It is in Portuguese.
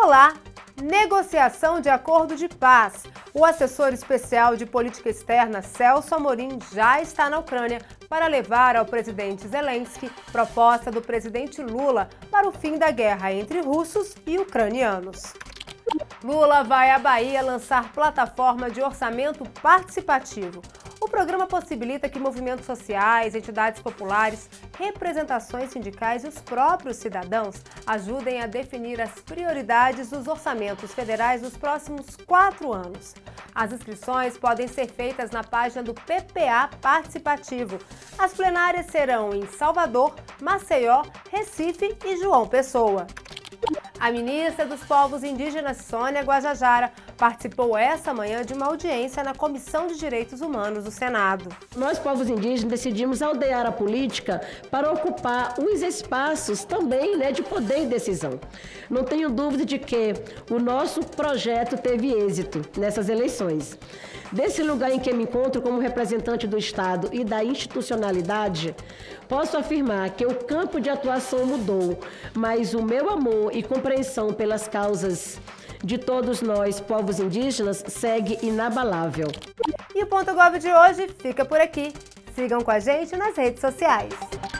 Olá! Negociação de acordo de paz. O assessor especial de política externa Celso Amorim já está na Ucrânia para levar ao presidente Zelensky proposta do presidente Lula para o fim da guerra entre russos e ucranianos. Lula vai à Bahia lançar plataforma de orçamento participativo. O programa possibilita que movimentos sociais, entidades populares, representações sindicais e os próprios cidadãos ajudem a definir as prioridades dos orçamentos federais nos próximos 4 anos. As inscrições podem ser feitas na página do PPA Participativo. As plenárias serão em Salvador, Maceió, Recife e João Pessoa. A ministra dos Povos Indígenas, Sônia Guajajara, participou essa manhã de uma audiência na Comissão de Direitos Humanos do Senado. Nós, povos indígenas, decidimos aldear a política para ocupar os espaços também de poder e decisão. Não tenho dúvida de que o nosso projeto teve êxito nessas eleições. Desse lugar em que me encontro como representante do Estado e da institucionalidade, posso afirmar que o campo de atuação mudou, mas o meu amor e compreensão pelas causas de todos nós, povos indígenas, segue inabalável. E o Ponto Gov de hoje fica por aqui. Sigam com a gente nas redes sociais.